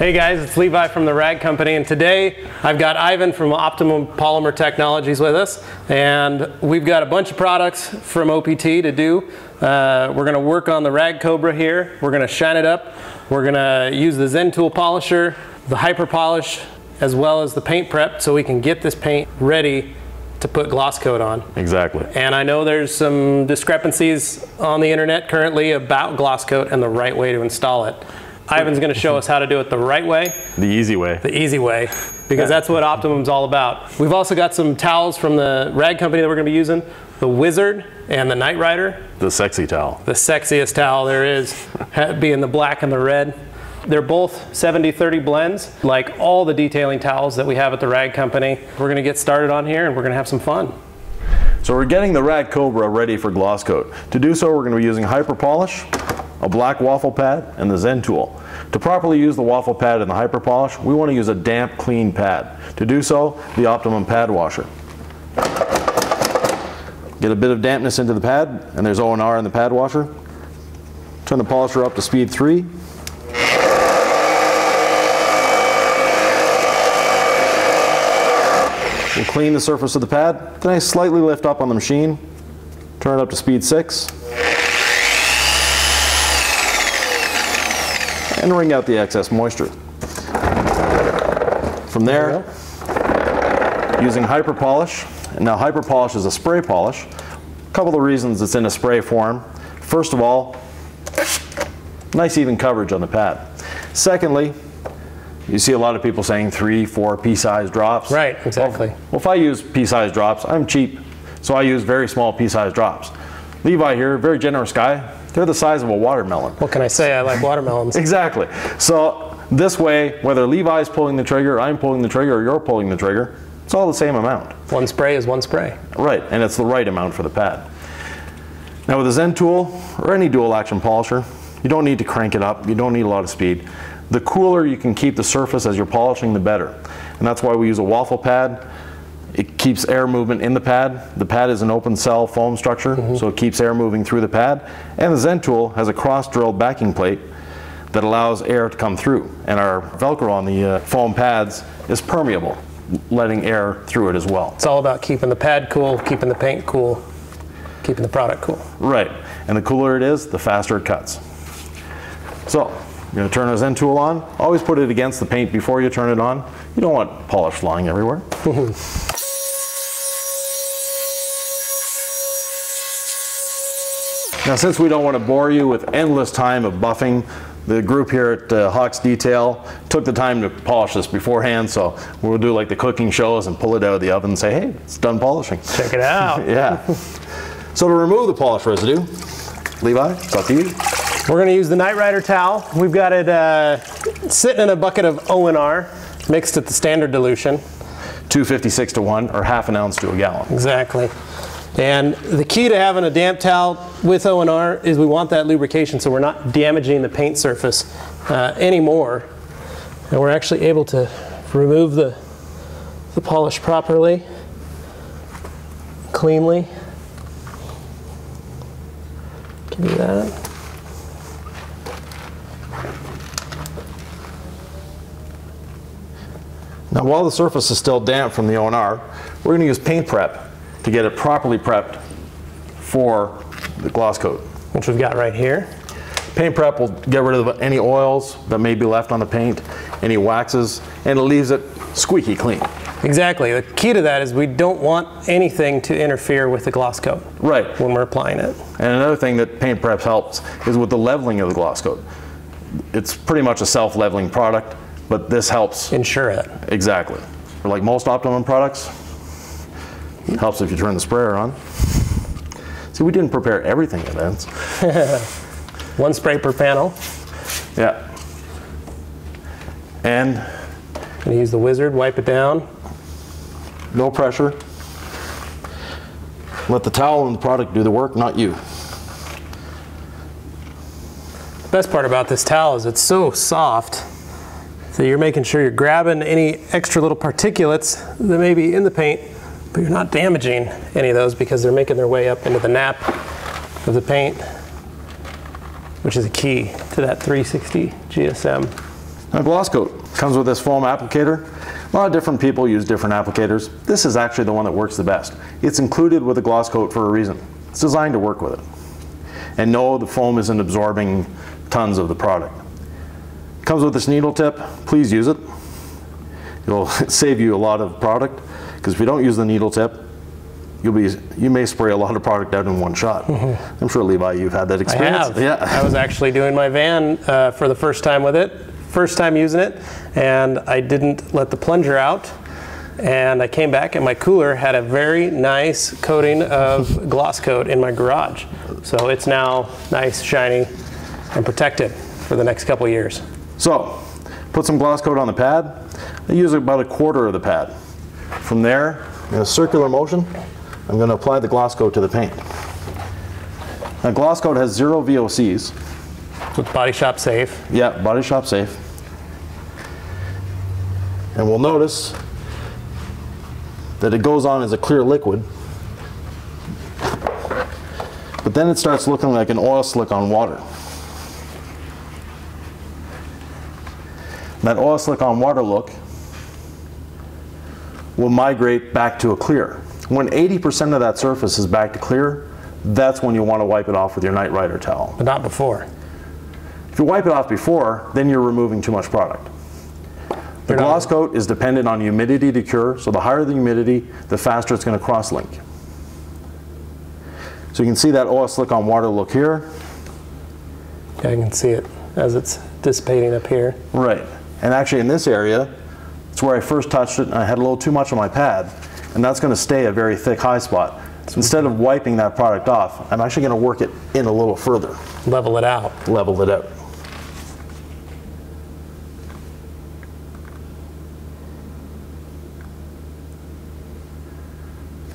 Hey guys, it's Levi from The Rag Company, and today I've got Yvan from Optimum Polymer Technologies with us, and we've got a bunch of products from OPT to do. We're going to work on the Rag Cobra here. We're going to shine it up. We're going to use the Zentool polisher, the Hyper Polish, as well as the paint prep so we can get this paint ready to put gloss coat on. Exactly. And I know there's some discrepancies on the internet currently about gloss coat and the right way to install it. Yvan's going to show us how to do it the right way. The easy way. The easy way, because that's what Optimum's all about. We've also got some towels from the Rag Company that we're going to be using. The Wizard and the NiteRyder. The sexy towel. The sexiest towel there is, being the black and the red. They're both 70-30 blends, like all the detailing towels that we have at the Rag Company. We're going to get started on here and we're going to have some fun. So we're getting the Rag Cobra ready for gloss coat. To do so, we're going to be using Hyper Polish, a black waffle pad, and the Zentool. To properly use the waffle pad and the Hyper Polish, we want to use a damp, clean pad. To do so, the Optimum Pad Washer. Get a bit of dampness into the pad, and there's O&R in the pad washer. Turn the polisher up to speed 3. We'll clean the surface of the pad, then I slightly lift up on the machine, turn it up to speed 6. And wring out the excess moisture. From there, using Hyper Polish, and now Hyper Polish is a spray polish. A couple of reasons it's in a spray form. First of all, nice even coverage on the pad. Secondly, you see a lot of people saying 3-4 pea-sized drops. Right, exactly. Well, if I use pea-sized drops, I'm cheap, so I use very small pea-sized drops. Levi here, very generous guy. They're the size of a watermelon. What can I say? I like watermelons. Exactly. So this way, whether Levi's pulling the trigger, I'm pulling the trigger, or you're pulling the trigger, it's all the same amount. One spray is one spray. Right, and it's the right amount for the pad. Now with a Zentool, or any dual action polisher, you don't need to crank it up, you don't need a lot of speed. The cooler you can keep the surface as you're polishing, the better. And that's why we use a waffle pad. It keeps air movement in the pad. The pad is an open cell foam structure, so it keeps air moving through the pad. And the Zentool has a cross-drilled backing plate that allows air to come through. And our Velcro on the foam pads is permeable, letting air through it as well. It's all about keeping the pad cool, keeping the paint cool, keeping the product cool. Right. And the cooler it is, the faster it cuts. So you're going to turn our Zentool on. Always put it against the paint before you turn it on. You don't want polish flying everywhere. Now, since we don't want to bore you with endless time of buffing, the group here at Hawk's Detail took the time to polish this beforehand, so we'll do like the cooking shows and pull it out of the oven and say, hey, it's done polishing. Check it out. Yeah. So to remove the polish residue, Levi, it's up to you. We're going to use the NiteRyder towel. We've got it sitting in a bucket of O&R mixed at the standard dilution. 256:1, or half an ounce to a gallon. Exactly. And the key to having a damp towel with O&R is we want that lubrication so we're not damaging the paint surface anymore. And we're actually able to remove the polish properly, cleanly. Give me that. Now while the surface is still damp from the O&R, we're going to use paint prep to get it properly prepped for the gloss coat. Which we've got right here. Paint prep will get rid of any oils that may be left on the paint, any waxes, and it leaves it squeaky clean. Exactly. The key to that is we don't want anything to interfere with the gloss coat. Right. When we're applying it. And another thing that paint prep helps is with the leveling of the gloss coat. It's pretty much a self-leveling product, but this helps. Ensure it. Exactly. Like most Optimum products, it helps if you turn the sprayer on. See, we didn't prepare everything at once. One spray per panel. Yeah. And I'm gonna use the Wizard, wipe it down. No pressure. Let the towel and the product do the work, not you. The best part about this towel is it's so soft that you're making sure you're grabbing any extra little particulates that may be in the paint, but you're not damaging any of those because they're making their way up into the nap of the paint, which is a key to that 360 GSM A gloss coat comes with this foam applicator. A lot of different people use different applicators. This is actually the one that works the best. It's included with a gloss coat for a reason. It's designed to work with it. And no, the foam isn't absorbing tons of the product. Comes with this needle tip. Please use it. It'll save you a lot of product, because if you don't use the needle tip, you may spray a lot of product out in one shot. I'm sure, Levi, you've had that experience. I have. Yeah. I was actually doing my van for the first time with it, first time using it, and I didn't let the plunger out. And I came back and my cooler had a very nice coating of gloss coat in my garage. So it's now nice, shiny, and protected for the next couple years. So put some gloss coat on the pad. I use about a quarter of the pad. From there, in a circular motion, I'm going to apply the gloss coat to the paint. Now, gloss coat has 0 VOCs. So it's body shop safe. Yeah, body shop safe. And we'll notice that it goes on as a clear liquid, but then it starts looking like an oil slick on water. And that oil slick on water look will migrate back to a clear. When 80% of that surface is back to clear, that's when you want to wipe it off with your NiteRyder towel. But not before. If you wipe it off before, then you're removing too much product. The gloss coat is dependent on humidity to cure, so the higher the humidity, the faster it's going to cross-link. So you can see that oil slick on water look here. Yeah, I can see it as it's dissipating up here. Right. And actually in this area, it's where I first touched it and I had a little too much on my pad, and that's going to stay a very thick high spot. So instead of wiping that product off, I'm actually going to work it in a little further. Level it out. Level it out.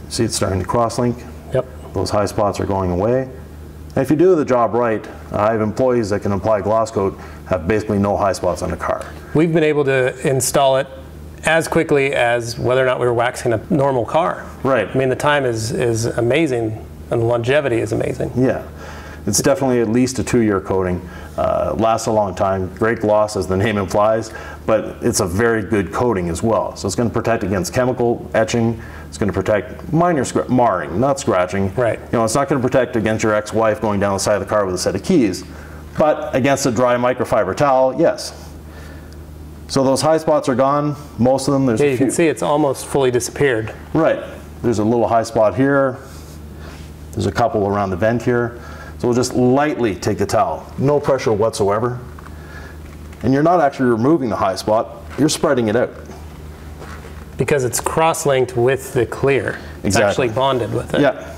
See, it's starting to cross-link. Yep. Those high spots are going away. And if you do the job right, I have employees that can apply gloss coat, have basically no high spots on the car. We've been able to install it as quickly as whether or not we were waxing a normal car. Right. I mean, the time is amazing, and the longevity is amazing. Yeah. It's definitely at least a 2-year coating. Lasts a long time. Great gloss, as the name implies, but it's a very good coating as well. So it's going to protect against chemical etching. It's going to protect minor marring, not scratching. Right. You know, it's not going to protect against your ex-wife going down the side of the car with a set of keys, but against a dry microfiber towel, yes. So those high spots are gone. Most of them, there's a few. You can see it's almost fully disappeared. Right. There's a little high spot here. There's a couple around the vent here. So we'll just lightly take the towel. No pressure whatsoever. And you're not actually removing the high spot. You're spreading it out. Because it's cross-linked with the clear. Exactly. It's actually bonded with it. Yeah.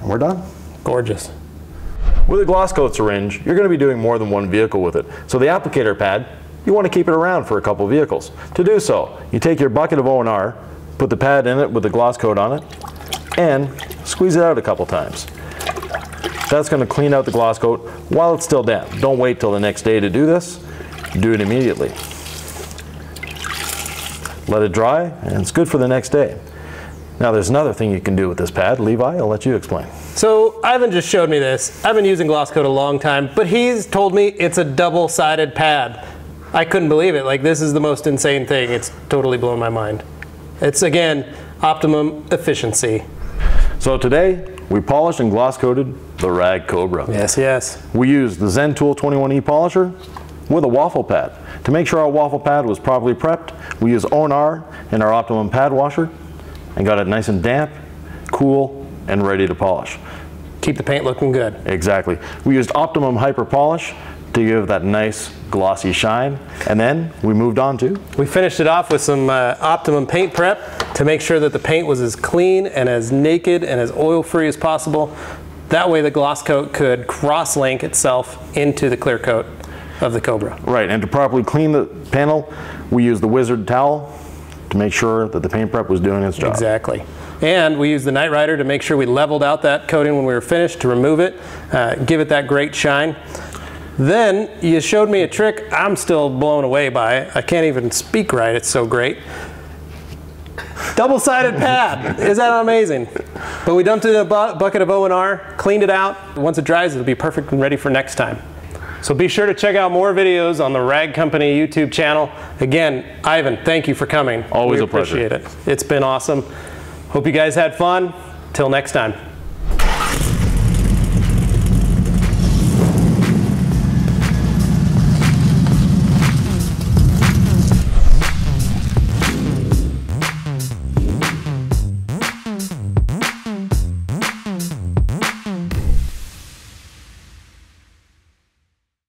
And we're done. Gorgeous. With a gloss coat syringe, you're going to be doing more than one vehicle with it. So the applicator pad, you want to keep it around for a couple vehicles. To do so, you take your bucket of O&R, put the pad in it with the gloss coat on it, and squeeze it out a couple times. That's going to clean out the gloss coat while it's still damp. Don't wait till the next day to do this. Do it immediately. Let it dry, and it's good for the next day. Now there's another thing you can do with this pad. Levi, I'll let you explain. So Ivan just showed me this. I've been using gloss coat a long time, but he's told me it's a double-sided pad. I couldn't believe it. Like, this is the most insane thing. It's totally blown my mind. It's, again, optimum efficiency. So today, we polished and gloss coated the Rag Cobra. Yes, yes. We used the Zentool 21E polisher with a waffle pad. To make sure our waffle pad was properly prepped, we used O&R and our Optimum Pad Washer, and got it nice and damp, cool, and ready to polish. Keep the paint looking good. Exactly. We used Optimum Hyper Polish to give that nice glossy shine, and then we moved on to? We finished it off with some Optimum Paint Prep to make sure that the paint was as clean and as naked and as oil-free as possible. That way the gloss coat could cross-link itself into the clear coat of the Cobra. Right, and to properly clean the panel, we used the Wizard towel to make sure that the paint prep was doing its job. Exactly. And we used the NiteRyder to make sure we leveled out that coating when we were finished, to remove it, give it that great shine. Then you showed me a trick I'm still blown away by. I can't even speak right, it's so great. Double-sided pad, is that amazing? But we dumped it in a bucket of O&R, cleaned it out. Once it dries, it'll be perfect and ready for next time. So be sure to check out more videos on the Rag Company YouTube channel. Again, Yvan, thank you for coming. Always a pleasure. We appreciate it. It's been awesome. Hope you guys had fun. Till next time.